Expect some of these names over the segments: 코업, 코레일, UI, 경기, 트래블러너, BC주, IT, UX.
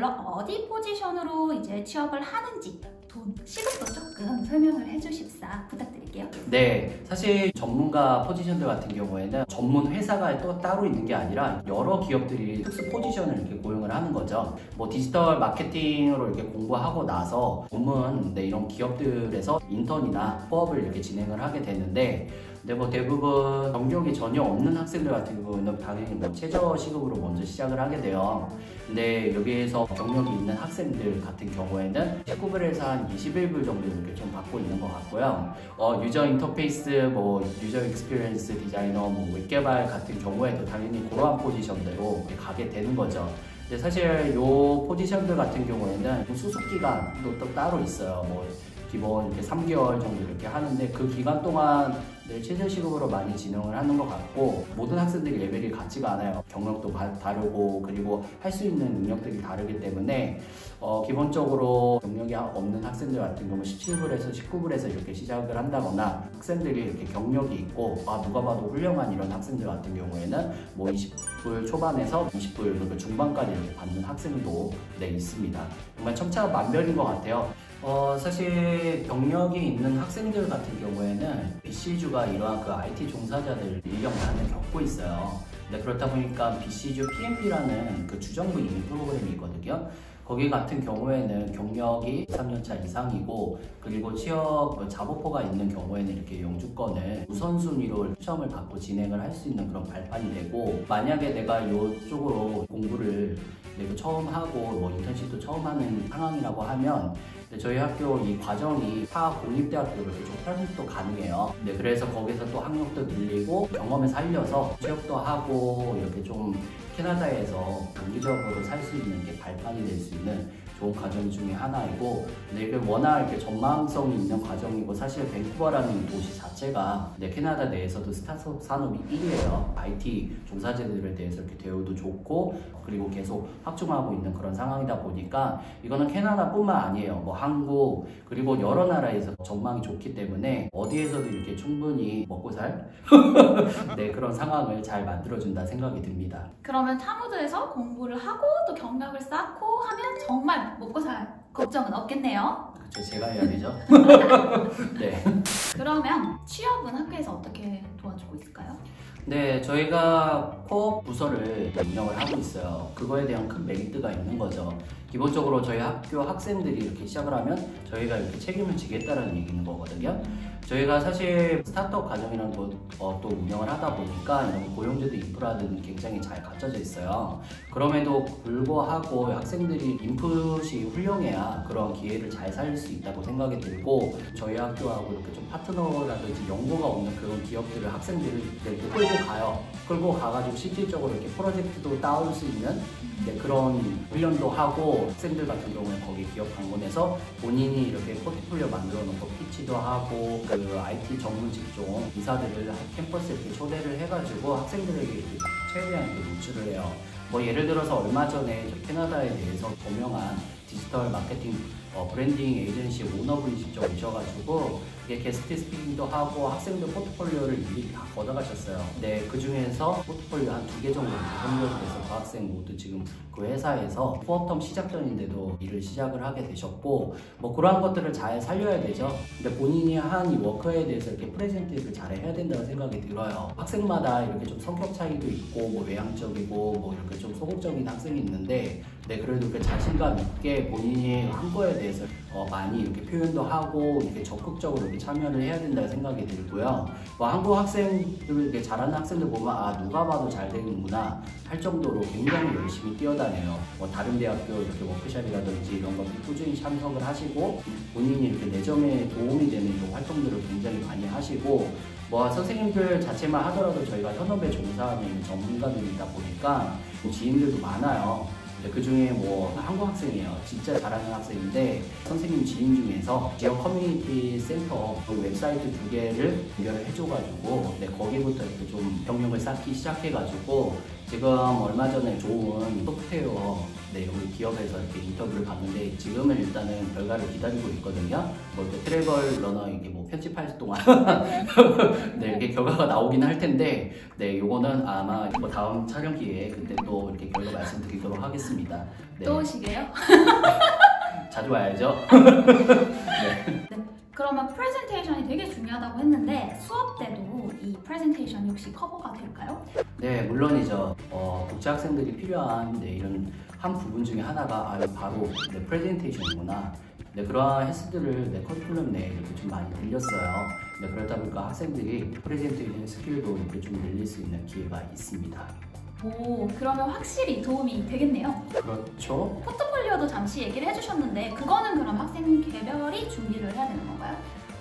개별로 어디 포지션으로 이제 취업을 하는지 돈, 시급도 조금 설명을 해주십사 부탁드릴게요. 네, 사실 전문가 포지션들 같은 경우에는 전문 회사가 또 따로 있는 게 아니라 여러 기업들이 특수 포지션을 이렇게 고용을 하는 거죠. 뭐 디지털 마케팅으로 이렇게 공부하고 나서 전문 이런 기업들에서 인턴이나 수업을 이렇게 진행을 하게 되는데, 근데 뭐 대부분 경력이 전혀 없는 학생들 같은 경우는 당연히 뭐 최저시급으로 먼저 시작을 하게 돼요. 근데 여기에서 경력이 있는 학생들 같은 경우에는 19불에서 한 21불 정도 이렇게 좀 받고 있는 것 같고요. 유저 인터페이스, 뭐 유저 익스피리언스 디자이너, 뭐 웹 개발 같은 경우에도 당연히 그러한 포지션대로 가게 되는 거죠. 근데 사실 요 포지션들 같은 경우에는 수습 기간도 또 따로 있어요. 뭐 기본 이렇게 3개월 정도 이렇게 하는데 그 기간 동안 최저시급으로 많이 진행을 하는 것 같고, 모든 학생들이 레벨이 같지가 않아요. 경력도 다르고 그리고 할 수 있는 능력들이 다르기 때문에 기본적으로 경력이 없는 학생들 같은 경우 17불에서 19불에서 이렇게 시작을 한다거나, 학생들이 이렇게 경력이 있고 누가 봐도 훌륭한 이런 학생들 같은 경우에는 뭐 20불 초반에서 20불 중반까지 이렇게 받는 학생도 있습니다. 정말 천차만별인 것 같아요. 사실 경력이 있는 학생들 같은 경우에는 BC주가 이러한 그 IT 종사자들 인력난을 겪고 있어요. 근데 그렇다 보니까 BC주 PMP라는 그 주정부 임용 프로그램이 있거든요. 거기 같은 경우에는 경력이 3년차 이상이고, 그리고 취업 자보포가 있는 경우에는 이렇게 영주권을 우선순위로 추첨을 받고 진행을 할 수 있는 그런 발판이 되고, 만약에 내가 이쪽으로 공부를 처음 하고 뭐 인턴십도 처음 하는 상황이라고 하면 저희 학교 이 과정이 타 공립대학교로 좀 편입도 가능해요. 그래서 거기서 또 학력도 늘리고 경험을 살려서 취업도 하고 이렇게 좀 캐나다에서 장기적으로 살 수 있는 게 발판이 될 수 있는 좋은 과정 중에 하나이고, 근데 이게 워낙 이렇게 전망성이 있는 과정이고, 사실 밴쿠버라는 도시 자체가 캐나다 내에서도 스타트업 산업이 1위예요. IT 종사자들에 대해서 이렇게 대우도 좋고 그리고 계속 확충하고 있는 그런 상황이다 보니까, 이거는 캐나다뿐만 아니에요. 뭐 한국 그리고 여러 나라에서 전망이 좋기 때문에 어디에서도 이렇게 충분히 먹고 살 그런 상황을 잘 만들어준다 생각이 듭니다. 그러면 타무드에서 공부를 하고 또 경력을 쌓고 하면 정말 먹고 살 걱정은 없겠네요. 그쵸, 제가 해야 되죠. 네. 그러면 취업은 학교에서 어떻게 도와주고 있을까요? 네, 저희가 코업 부서를 운영을 하고 있어요. 그거에 대한 큰 메리트가 있는 거죠. 기본적으로 저희 학교 학생들이 이렇게 시작을 하면 저희가 이렇게 책임을 지겠다는 얘기인 거거든요. 저희가 사실 스타트업 과정이라는 것도 운영을 하다 보니까 이런 고용제도 인프라들은 굉장히 잘 갖춰져 있어요. 그럼에도 불구하고 학생들이 인풋이 훌륭해야 그런 기회를 잘 살릴 수 있다고 생각이 들고, 저희 학교하고 이렇게 좀 파트너라든지 연고가 없는 그런 기업들을 학생들을 이렇게 끌고 가요. 끌고 가가지고 실질적으로 이렇게 프로젝트도 따올 수 있는 그런 훈련도 하고, 학생들 같은 경우는 거기 기업 방문해서 본인이 이렇게 포트폴리오 만들어 놓고 피치도 하고, 그 IT 전문 직종 이사들을 캠퍼스에 이렇게 초대를 해가지고 학생들에게 이렇게 최대한 이렇게 노출을 해요. 뭐 예를 들어서 얼마 전에 캐나다에 대해서 저명한 디지털 마케팅 브랜딩 에이전시 오너분이 직접 오셔가지고 게스트 스피킹도 하고 학생들 포트폴리오를 미리 다 걷어가셨어요. 네, 그 중에서 포트폴리오 한 2개 정도 선정돼서 그 학생 모두 지금 그 회사에서 포업텀 시작 전인데도 일을 시작을 하게 되셨고, 뭐 그러한 것들을 잘 살려야 되죠. 근데 본인이 한 이 워크에 대해서 이렇게 프레젠테이션을 잘 해야 된다는 생각이 들어요. 학생마다 이렇게 좀 성격 차이도 있고, 뭐 외향적이고 뭐 이렇게 좀 소극적인 학생이 있는데, 그래도 이렇게 자신감 있게 본인이 한 거에 대해서 많이 이렇게 표현도 하고 이렇게 적극적으로 이렇게 참여를 해야 된다는 생각이 들고요. 뭐 한국 학생들 이렇게 잘하는 학생들 보면 누가 봐도 잘 되는구나 할 정도로 굉장히 열심히 뛰어다녀요. 뭐 다른 대학교 이렇게 워크숍이라든지 이런 것도 꾸준히 참석을 하시고, 본인이 이렇게 내점에 도움이 되는 이런 활동들을 굉장히 많이 하시고, 뭐 선생님들 자체만 하더라도 저희가 현업에 종사하는 전문가들이다 보니까 지인들도 많아요. 그 중에 뭐 한국 학생이에요. 진짜 잘하는 학생인데 선생님 지인 중에서 지역 커뮤니티 센터 그 웹사이트 2개를 연결을 해줘가지고 거기부터 이렇게 좀 경력을 쌓기 시작해가지고 지금 얼마 전에 좋은 소프트웨어 우리 기업에서 이렇게 인터뷰를 봤는데 지금은 일단은 결과를 기다리고 있거든요. 뭐 트래블 러너 이게 뭐 편집할 동안 네, 이렇게 결과가 나오긴 할 텐데, 네, 요거는 아마 뭐 다음 촬영 기회에 그때 또 이렇게 결과 말씀드리도록 하겠습니다. 네. 또 오시게요? 자주 와야죠. 네. 그러면 프레젠테이션이 되게 중요하다고 했는데 수업 때도 이 프레젠테이션이 혹시 커버가 될까요? 네, 물론이죠. 국제 학생들이 필요한 네, 이런 한 부분 중에 하나가 바로 네, 프레젠테이션이구나. 네, 그러한 횟수들을 네, 커리큘럼 내에 이렇게 좀 많이 늘렸어요. 네, 그러다 보니까 학생들이 프레젠테이션 스킬도 이렇게 좀 늘릴 수 있는 기회가 있습니다. 오, 그러면 확실히 도움이 되겠네요. 그렇죠. 포트폴리오도 잠시 얘기를 해주셨는데 그거는 그럼 학생 개별이 준비를 해야 되는 건가요?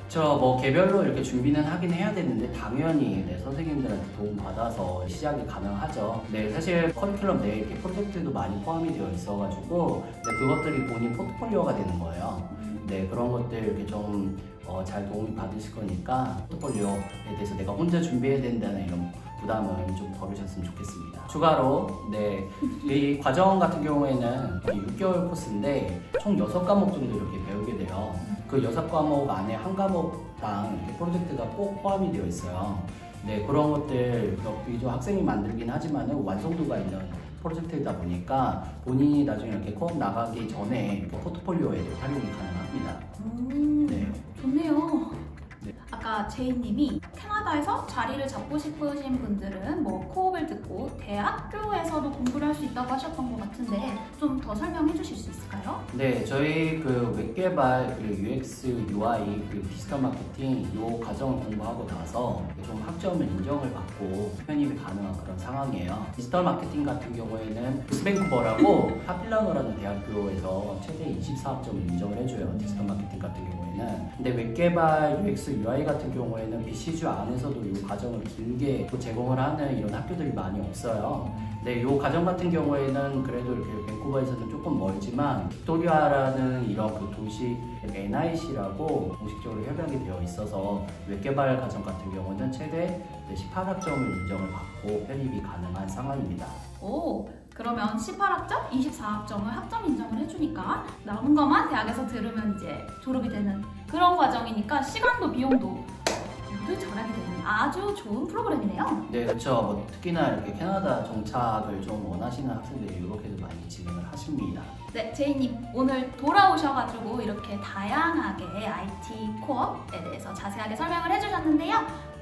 그렇죠. 뭐 개별로 이렇게 준비는 하긴 해야 되는데 당연히 네, 선생님들한테 도움받아서 시작이 가능하죠. 네, 사실 커리큘럼 내에 이렇게 프로젝트도 많이 포함이 되어 있어가지고 네, 그것들이 본인 포트폴리오가 되는 거예요. 네, 그런 것들 이렇게 좀 잘 도움이 받으실 거니까 포트폴리오에 대해서 내가 혼자 준비해야 된다는 이런 부담은 좀 덜으셨으면 좋겠습니다. 추가로 네, 이 과정 같은 경우에는 6개월 코스인데 총 6과목 정도 이렇게 배우게 돼요. 그 6과목 안에 한 과목당 이렇게 프로젝트가 꼭 포함이 되어 있어요. 네, 그런 것들 좀 학생이 만들긴 하지만 완성도가 있는 프로젝트이다 보니까 본인이 나중에 이렇게 코업 나가기 전에 포트폴리오에도 활용이 가능합니다. 네. 좋네요. 네. 아까 제이님이 캐나다에서 자리를 잡고 싶으신 분들은 뭐 코업을 듣고 대학교에서도 공부를 할 수 있다고 하셨던 것 같은데 좀 더 설명해 주실 수 있을까요? 네, 저희 그 웹개발, UX, UI, 디지털 마케팅 이 과정을 공부하고 나서 좀 학점을 인정을 받고 편입이 가능한 그런 상황이에요. 디지털 마케팅 같은 경우에는 스밴쿠버라고 하필라노라는 대학교에서 최대 24학점을 인정을 해줘요. 디지털 마케팅 같은 경우에는. 근데 웹개발, UX, UI 같은 경우에는 BC주 안에서도 이 과정을 길게 제공을 하는 이런 학교들이 많이 없어요. 네, 이 과정 같은 경우에는 그래도 이렇게 밴쿠버에서는 조금 멀지만 빅토리아라는 이런 그 도시 NIC라고 공식적으로 협약이 되어 있어서 웹개발 과정 같은 경우는 최대 18학점을 인정을 받고 편입이 가능한 상황입니다. 오, 그러면 18학점, 24학점을 학점 인정을 해주니까 남은 것만 대학에서 들으면 이제 졸업이 되는 그런 과정이니까 시간도 비용도 모두 절약이 되는 아주 좋은 프로그램이네요. 네, 그렇죠. 뭐, 특히나 이렇게 캐나다 정착을 좀 원하시는 학생들이 이렇게도 많이 진행을 하십니다. 네, 제이님 오늘 돌아오셔가지고 이렇게 다양하게 IT 코업에 대해서 자세하게 설명을 해주셨는데요.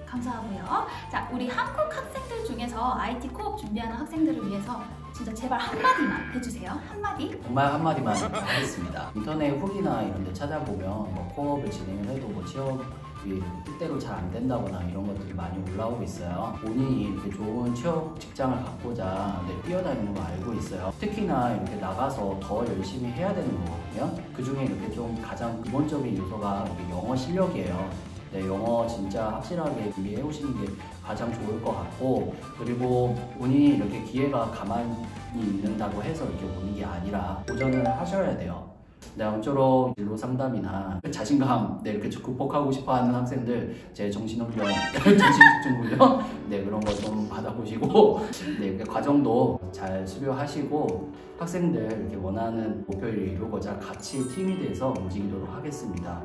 감사하고요. 자, 우리 한국 학생들 중에서 IT 코업 준비하는 학생들을 위해서 진짜 제발 한마디만 해주세요. 한마디? 정말 한마디만 하겠습니다. 인터넷 후기나 이런 데 찾아보면 뭐 코업을 진행을 해도 뭐 취업이 뜻대로 잘 안 된다거나 이런 것들이 많이 올라오고 있어요. 본인이 이렇게 좋은 취업 직장을 갖고자 네, 뛰어다니는 거 알고 있어요. 특히나 이렇게 나가서 더 열심히 해야 되는 거거든요. 그 중에 이렇게 좀 가장 근본적인 요소가 영어 실력이에요. 네, 영어 진짜 확실하게 준비해 오시는 게 가장 좋을 것 같고, 그리고 본인이 이렇게 기회가 가만히 있는다고 해서 이렇게 오는 게 아니라 도전을 하셔야 돼요. 네, 아무쪼록 진로 상담이나 자신감 네, 이렇게 극복하고 싶어하는 학생들 제 정신훈련, 정신집중훈련 네, 그런 거 좀 받아보시고 네, 이렇게 과정도 잘 수료하시고 학생들 이렇게 원하는 목표를 이루고자 같이 팀이 돼서 움직이도록 하겠습니다.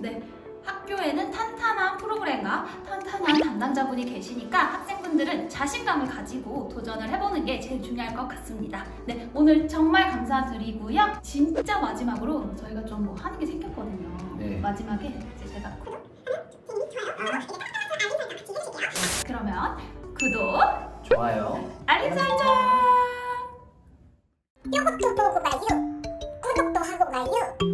네. 학교에는 탄탄한 프로그램과 탄탄한 담당자분이 계시니까 학생분들은 자신감을 가지고 도전을 해보는 게 제일 중요할 것 같습니다. 네, 오늘 정말 감사드리고요. 진짜 마지막으로 저희가 좀 뭐 하는 게 생겼거든요. 네. 마지막에 이제 제가 그러면 구독, 좋아요, 알림 설정! 이것도 보고 말요! 구독도 하고 말요!